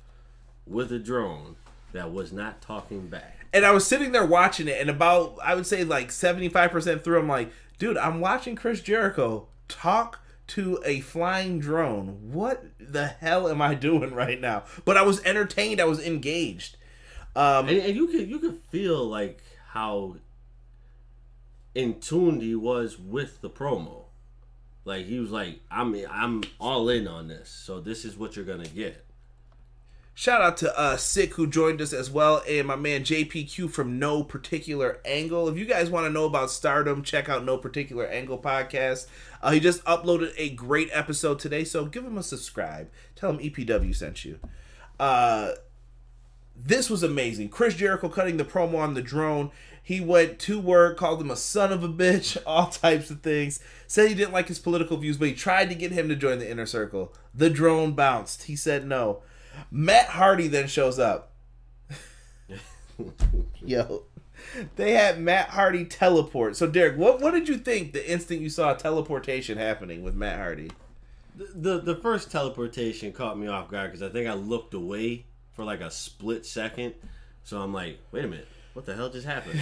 with a drone that was not talking back. And I was sitting there watching it, and about, I would say, like 75% through, I'm like, dude, I'm watching Chris Jericho talk to a flying drone. What the hell am I doing right now? But I was entertained. I was engaged. And you could feel like how in tune he was with the promo. Like he was like, I'm all in on this. So this is what you're gonna get. Shout out to Sick, who joined us as well, and my man JPQ from No Particular Angle. If you guys want to know about Stardom, check out No Particular Angle podcast. He just uploaded a great episode today, so give him a subscribe. Tell him EPW sent you. This was amazing. Chris Jericho cutting the promo on the drone. He went to work, called him a son of a bitch, all types of things. Said he didn't like his political views, but he tried to get him to join the inner circle. The drone bounced. He said no. Matt Hardy then shows up. Yo, they had Matt Hardy teleport. So Derek, what did you think the instant you saw teleportation happening with Matt Hardy? The first teleportation caught me off guard because I think I looked away for like a split second. So I'm like, wait a minute, what the hell just happened?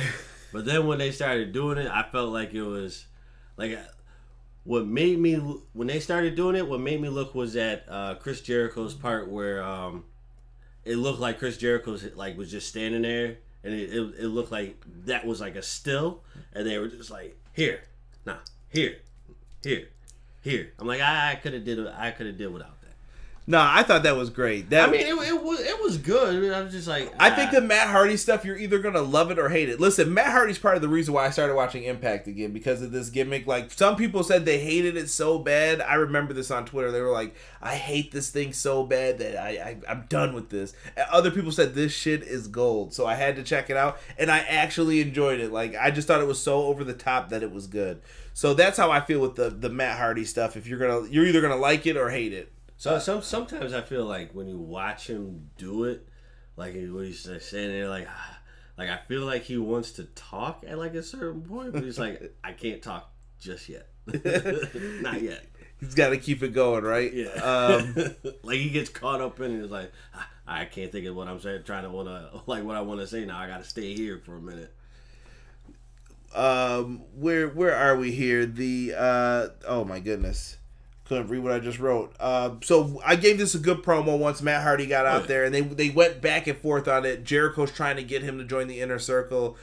But then when they started doing it, I felt like it was like. What made me look was at Chris Jericho's part where it looked like Chris Jericho's like was just standing there, and it looked like that was like a still, and they were just like here. I'm like I could have did without that. No, I thought that was great. That it was good. I mean, I was just like I think the Matt Hardy stuff, you're either gonna love it or hate it. Listen, Matt Hardy's part of the reason why I started watching Impact again because of this gimmick. Like some people said they hated it so bad. I remember this on Twitter. They were like, "I hate this thing so bad that I'm done with this." And other people said this shit is gold. So I had to check it out, and I actually enjoyed it. Like I just thought it was so over the top that it was good. So that's how I feel with the Matt Hardy stuff. If you're either gonna like it or hate it. So sometimes I feel like when you watch him do it, like when he's standing there, like I feel like he wants to talk at like a certain point, but he's like, I can't talk just yet, not yet. He's got to keep it going, right? Yeah. Like he gets caught up in it. It's like I can't think of what I'm saying. What I want to say now. I got to stay here for a minute. Where are we here? Oh my goodness. Couldn't read what I just wrote. So I gave this a good promo once Matt Hardy got out there, and they went back and forth on it. Jericho's trying to get him to join the inner circle.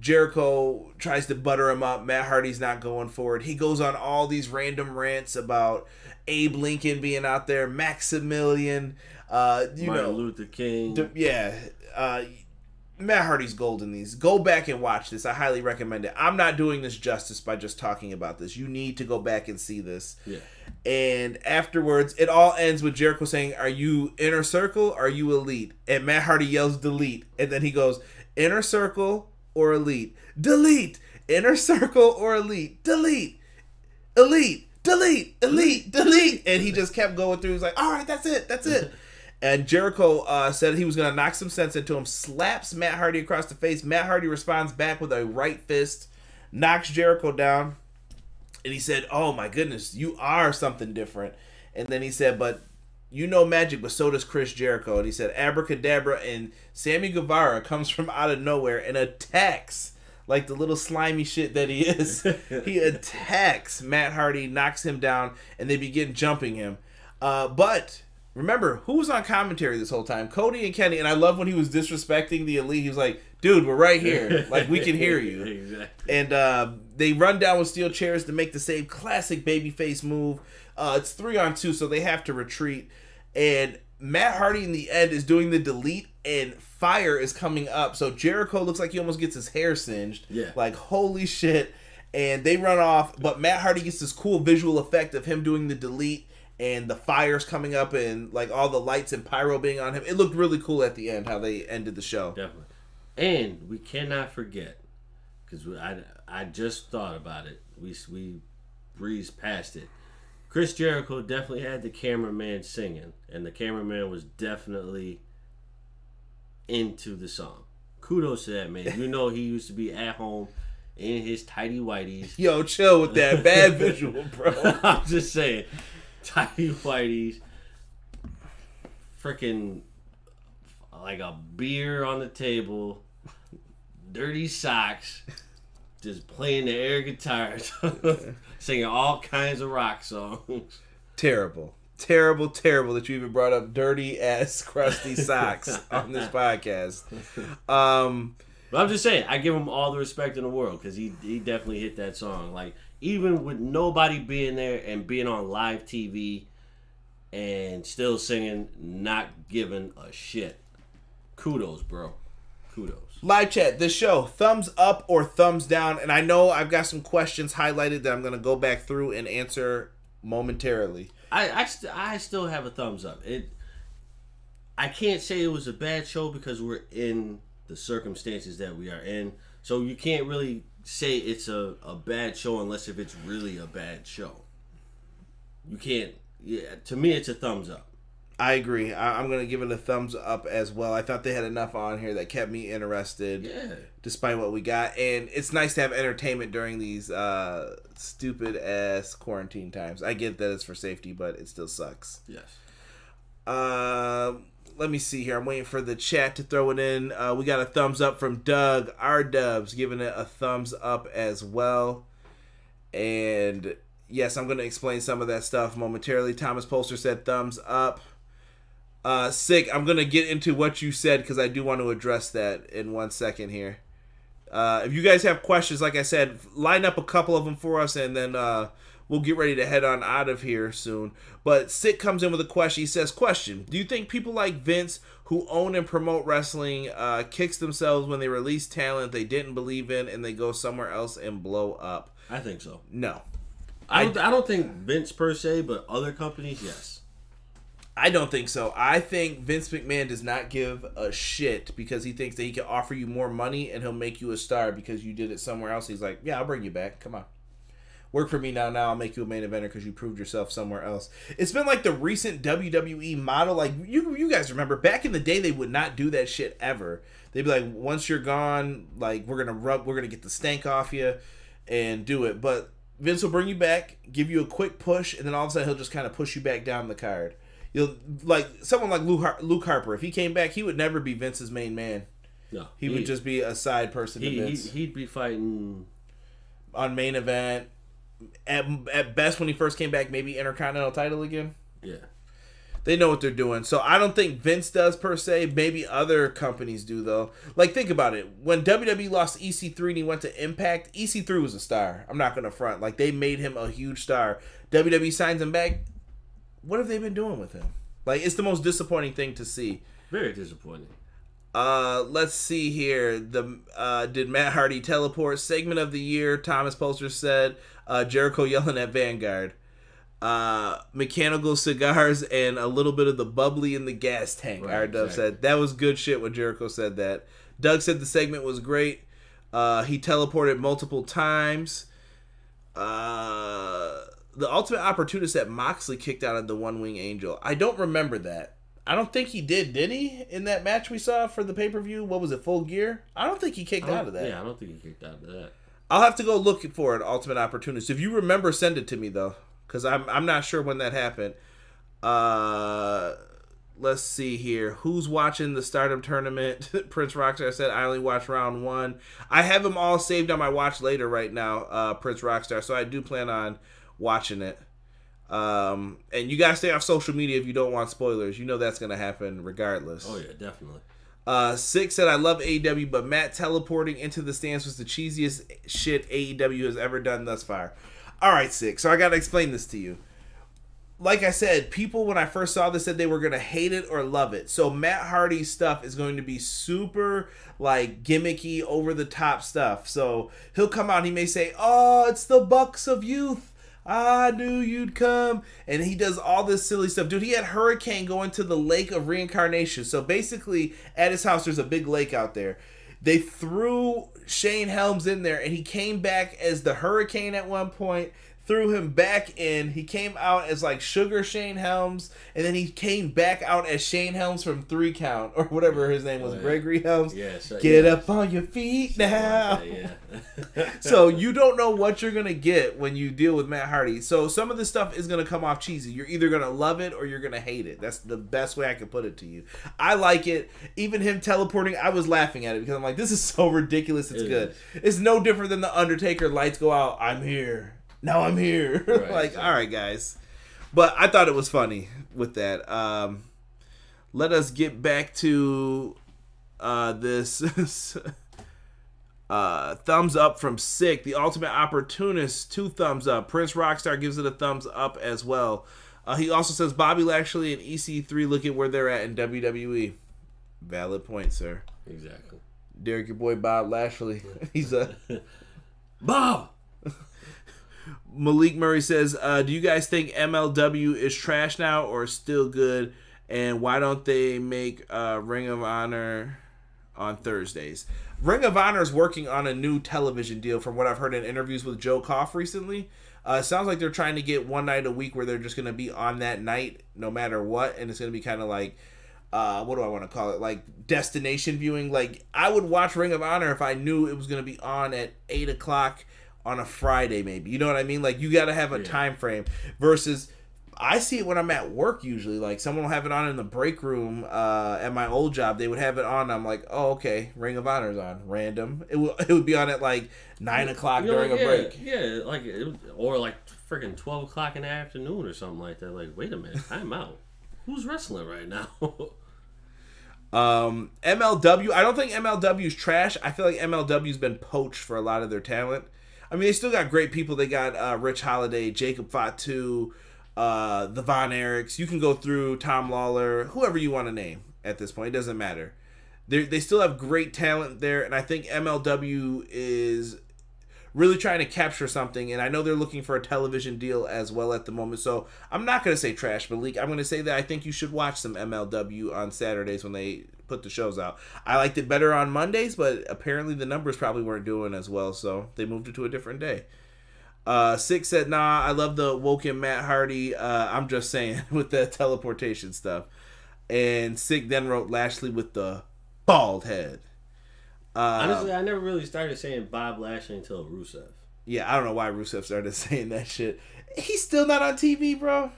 Jericho tries to butter him up. Matt Hardy's not going for it. He goes on all these random rants about Abe Lincoln being out there, Maximilian, Martin Luther King. Matt Hardy's gold in these. Go back and watch this. I highly recommend it. I'm not doing this justice by just talking about this. You need to go back and see this. Yeah. And afterwards, it all ends with Jericho saying, "Are you inner circle? Are you elite?" And Matt Hardy yells, "Delete!" And then he goes, "Inner circle or elite? Delete! Inner circle or elite? Delete! Elite! Delete! Elite! Delete!" And he just kept going through. He was like, "All right, that's it. That's it." And Jericho said he was going to knock some sense into him, slaps Matt Hardy across the face. Matt Hardy responds back with a right fist, knocks Jericho down. And he said, "Oh, my goodness, you are something different." And then he said, "But you know magic, but so does Chris Jericho." And he said, "Abracadabra," and Sammy Guevara comes from out of nowhere and attacks, like the little slimy shit that he is. He attacks Matt Hardy, knocks him down, and they begin jumping him. But... remember, who was on commentary this whole time? Cody and Kenny. And I love when he was disrespecting the elite. He was like, "Dude, we're right here. Like, we can hear you." Exactly. And they run down with steel chairs to make the same classic babyface move. It's 3-on-2, so they have to retreat. And Matt Hardy in the end is doing the delete, and fire is coming up. So Jericho looks like he almost gets his hair singed. Yeah. Like, holy shit. And they run off. But Matt Hardy gets this cool visual effect of him doing the delete. And the fire's coming up and like all the lights and pyro being on him. It looked really cool at the end how they ended the show. Definitely. And we cannot forget, because I just thought about it. We breezed past it. Chris Jericho definitely had the cameraman singing, and the cameraman was definitely into the song. Kudos to that man. You know, he used to be at home in his tighty whities. Yo, chill with that bad visual, bro. I'm just saying, tighty whities, freaking like a beer on the table, dirty socks, just playing the air guitar, singing all kinds of rock songs. Terrible. Terrible, terrible that you even brought up dirty ass crusty socks on this podcast. But I'm just saying, I give him all the respect in the world because he definitely hit that song. Like, even with nobody being there and being on live TV and still singing, not giving a shit. Kudos, bro. Kudos. Live chat, this show, thumbs up or thumbs down? And I know I've got some questions highlighted that I'm going to go back through and answer momentarily. I still have a thumbs up. I can't say it was a bad show because we're in the circumstances that we are in. So you can't really say it's a bad show unless if it's really a bad show. You can't. Yeah, to me, it's a thumbs up. I agree. I'm going to give it a thumbs up as well. I thought they had enough on here that kept me interested, despite what we got. And it's nice to have entertainment during these stupid-ass quarantine times. I get that it's for safety, but it still sucks. Yes. Let me see here. I'm waiting for the chat to throw it in. We got a thumbs up from Doug. Our Dubs giving it a thumbs up as well. And yes, I'm going to explain some of that stuff momentarily. Thomas Polster said thumbs up. Sick, I'm going to get into what you said because I do want to address that in 1 second here. If you guys have questions, like I said, line up a couple of them for us, and then we'll get ready to head on out of here soon. But Sick comes in with a question. He says, question, do you think people like Vince who own and promote wrestling kicks themselves when they release talent they didn't believe in and they go somewhere else and blow up? I think so. No. I don't think Vince per se, but other companies, yes. I don't think so. I think Vince McMahon does not give a shit because he thinks that he can offer you more money and he'll make you a star because you did it somewhere else. He's like, yeah, I'll bring you back. Come on. Work for me now. I'll make you a main eventer because you proved yourself somewhere else. It's been like the recent WWE model. Like, you guys remember, back in the day, they would not do that shit ever. They'd be like, once you're gone, like, we're going to get the stank off you and do it. But Vince will bring you back, give you a quick push, and then all of a sudden he'll just kind of push you back down the card. You'll, like someone like Luke Harper, if he came back, he would never be Vince's main man. No, he would just be a side person to Vince. He'd be fighting on main event at best when he first came back, maybe Intercontinental title again. Yeah, they know what they're doing. So I don't think Vince does per se. Maybe other companies do though. Like think about it. When WWE lost EC3 and he went to Impact, EC3 was a star. I'm not gonna front. Like they made him a huge star. WWE signs him back. What have they been doing with him? Like, it's the most disappointing thing to see. Very disappointing. Let's see here. The did Matt Hardy teleport? Segment of the year, Thomas Polster said. Jericho yelling at Vanguard. Mechanical cigars and a little bit of the bubbly in the gas tank, right, R-Dub said. That was good shit when Jericho said that. Doug said the segment was great. He teleported multiple times. The ultimate opportunist that Moxley kicked out of the one-wing angel. I don't remember that. I don't think he did he? In that match we saw for the pay-per-view, what was it, Full Gear? I don't think he kicked out of that. Yeah, I don't think he kicked out of that. I'll have to go look for an ultimate opportunist. If you remember, send it to me, though, because I'm not sure when that happened. Let's see here. Who's watching the Stardom Tournament? Prince Rockstar said, I only watched round one. I have them all saved on my watch later right now, Prince Rockstar, so I do plan on watching it. And you gotta stay off social media if you don't want spoilers. You know that's gonna happen regardless. Oh yeah, definitely. Six said, I love AEW, but Matt teleporting into the stands was the cheesiest shit AEW has ever done thus far. Alright, Six, so I gotta explain this to you. Like I said, people when I first saw this said they were gonna hate it or love it. So Matt Hardy's stuff is going to be super like gimmicky, over the top stuff. So he'll come out and he may say, oh, it's the Bucks of Youth, I knew you'd come. And he does all this silly stuff. Dude, he had Hurricane go into the Lake of Reincarnation. So basically, at his house, there's a big lake out there. They threw Shane Helms in there, and he came back as the Hurricane at one point. threw him back in. He came out as like Sugar Shane Helms, and then he came back out as Shane Helms from Three Count or whatever his name was, Gregory Helms. Yeah, so, Get up on your feet now. So you don't know what you're gonna get when you deal with Matt Hardy. So some of this stuff is gonna come off cheesy. You're either gonna love it or you're gonna hate it. That's the best way I can put it to you. I like it. Even him teleporting, I was laughing at it because I'm like, this is so ridiculous. It's good. It's no different than the Undertaker lights go out. I'm here. Now I'm here. Right, like, all right, guys. But I thought it was funny with that. Let us get back to this thumbs up from Sick. The Ultimate Opportunist, 2 thumbs up. Prince Rockstar gives it a thumbs up as well. He also says, Bobby Lashley and EC3, look at where they're at in WWE. Valid point, sir. Exactly. Derek, your boy Bob Lashley. He's a... Bob! Malik Murray says, do you guys think MLW is trash now or still good? And why don't they make Ring of Honor on Thursdays? Ring of Honor is working on a new television deal from what I've heard in interviews with Joe Koff recently. It sounds like they're trying to get one night a week where they're just going to be on that night no matter what. And it's going to be kind of like, what do I want to call it? Like destination viewing. Like I would watch Ring of Honor if I knew it was going to be on at 8 o'clock on a Friday, maybe. You know what I mean? Like, you got to have a time frame versus I see it when I'm at work usually. Like, someone will have it on in the break room at my old job. They would have it on. I'm like, oh, okay, Ring of Honor's on. Random. It would be on at, like, 9 o'clock during a break. Yeah, like, or, like, freaking 12 o'clock in the afternoon or something like that. Like, wait a minute. I'm out. Who's wrestling right now? MLW. I don't think MLW's trash. I feel like MLW's been poached for a lot of their talent. I mean, they still got great people. They got Rich Holiday, Jacob Fatu, the Von Erichs. You can go through Tom Lawler, whoever you want to name at this point. It doesn't matter. They still have great talent there, and I think MLW is really trying to capture something, and I know they're looking for a television deal as well at the moment. So I'm not going to say trash, Malik. I'm going to say that I think you should watch some MLW on Saturdays when they put the shows out. I liked it better on Mondays, but apparently the numbers probably weren't doing as well, so they moved it to a different day. Six said, nah, I love the Woken Matt Hardy. I'm just saying, with the teleportation stuff. And Sick then wrote Lashley with the bald head. Honestly, I never really started saying Bob Lashley until Rusev. Yeah, I don't know why Rusev started saying that shit. He's still not on TV, bro.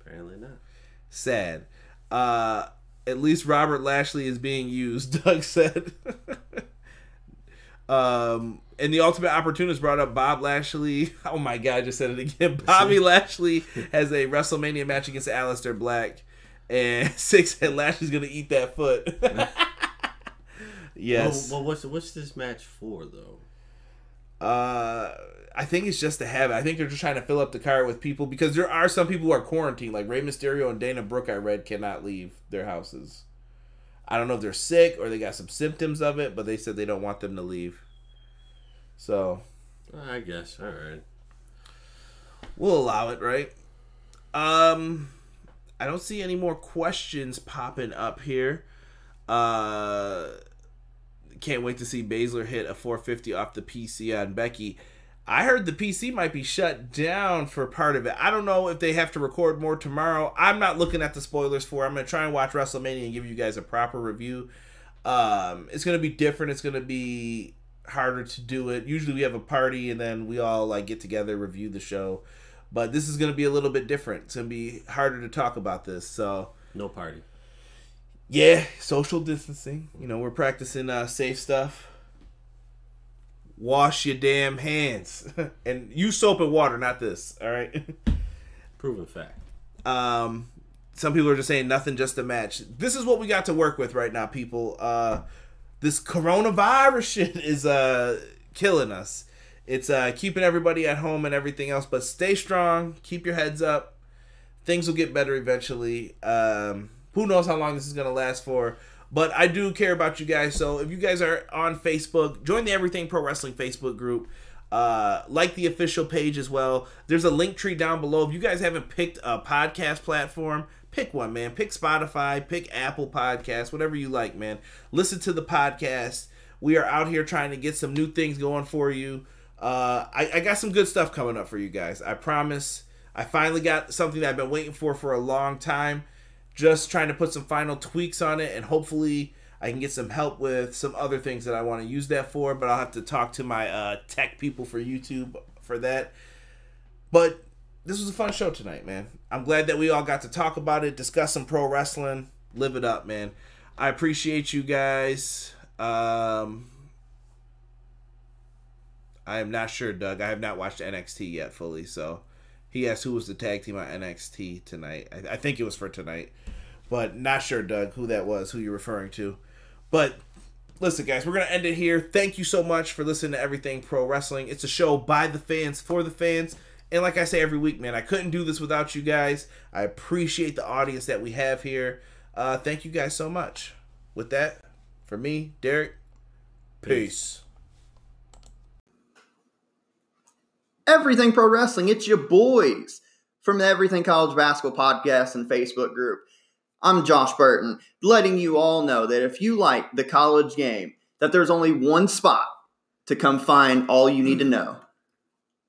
Apparently not. Sad. At least Robert Lashley is being used, Doug said. And the Ultimate Opportunist brought up Bob Lashley. Oh my God, I just said it again. Bobby Lashley has a WrestleMania match against Aleister Black. And Six said Lashley's going to eat that foot. Yes. Well, what's this match for, though? I think it's just to have it. I think they're just trying to fill up the card with people because there are some people who are quarantined. Like Rey Mysterio and Dana Brooke, I read, cannot leave their houses. I don't know if they're sick or they got some symptoms of it, but they said they don't want them to leave. So. I guess. All right. We'll allow it, right? I don't see any more questions popping up here. Can't wait to see Baszler hit a 450 off the PC on Becky. I heard the PC might be shut down for part of it. I don't know if they have to record more tomorrow. I'm not looking at the spoilers for it. I'm going to try and watch WrestleMania and give you guys a proper review. It's going to be different. It's going to be harder to do it. Usually we have a party and then we all like get together, review the show. But this is going to be a little bit different. It's going to be harder to talk about this. So no party. Yeah, social distancing. You know, we're practicing safe stuff. Wash your damn hands. And use soap and water, not this. All right? Proven fact. Some people are just saying nothing, just a match. This is what we got to work with right now, people. This coronavirus shit is killing us. It's keeping everybody at home and everything else. But stay strong. Keep your heads up. Things will get better eventually. Who knows how long this is going to last for. But I do care about you guys. So if you guys are on Facebook, join the Everything Pro Wrestling Facebook group. Like the official page as well. There's a link tree down below. If you guys haven't picked a podcast platform, pick one, man. Pick Spotify. Pick Apple Podcasts. Whatever you like, man. Listen to the podcast. We are out here trying to get some new things going for you. I got some good stuff coming up for you guys. I promise. I finally got something that I've been waiting for a long time. Just trying to put some final tweaks on it, and hopefully I can get some help with some other things that I want to use that for, but I'll have to talk to my tech people for YouTube for that. But this was a fun show tonight, man. I'm glad that we all got to talk about it, discuss some pro wrestling, live it up, man. I appreciate you guys. I am not sure, Doug. I have not watched NXT yet fully, so he asked who was the tag team on NXT tonight. I think it was for tonight. But not sure, Doug, who that was, who you're referring to. But listen, guys, we're going to end it here. Thank you so much for listening to Everything Pro Wrestling. It's a show by the fans, for the fans. And like I say every week, man, I couldn't do this without you guys. I appreciate the audience that we have here. Thank you guys so much. With that, for me, Derek, peace. Everything Pro Wrestling, it's your boys from the Everything College Basketball Podcast and Facebook group. I'm Josh Burton, letting you all know that if you like the college game, that there's only one spot to come find all you need to know.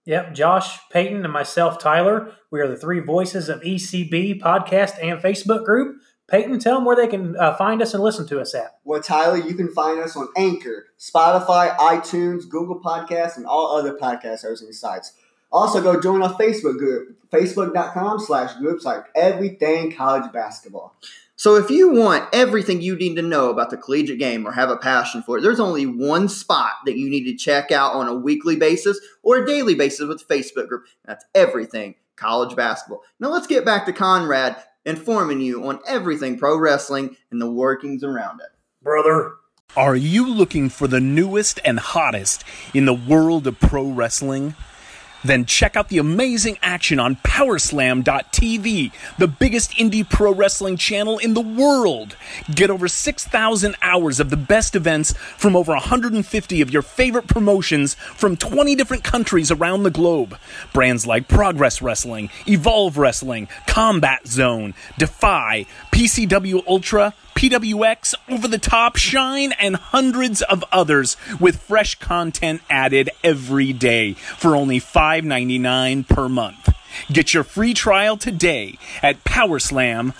Yep, Josh, Peyton, and myself, Tyler, we are the three voices of ECB podcast and Facebook group. Peyton, tell them where they can find us and listen to us at. Well, Tyler, you can find us on Anchor, Spotify, iTunes, Google Podcasts, and all other podcast hosting sites. Also, go join our Facebook group, facebook.com/groups Everything College Basketball. So if you want everything you need to know about the collegiate game or have a passion for it, there's only one spot that you need to check out on a weekly basis or a daily basis with the Facebook group. That's Everything College Basketball. Now let's get back to Conrad informing you on everything pro wrestling and the workings around it. Brother. Are you looking for the newest and hottest in the world of pro wrestling? Then check out the amazing action on powerslam.tv, the biggest indie pro wrestling channel in the world. Get over 6,000 hours of the best events from over 150 of your favorite promotions from 20 different countries around the globe. Brands like Progress Wrestling, Evolve Wrestling, Combat Zone, Defy, PCW Ultra, PWX, Over the Top, Shine, and hundreds of others with fresh content added every day for only $5.99 per month. Get your free trial today at powerslam.tv.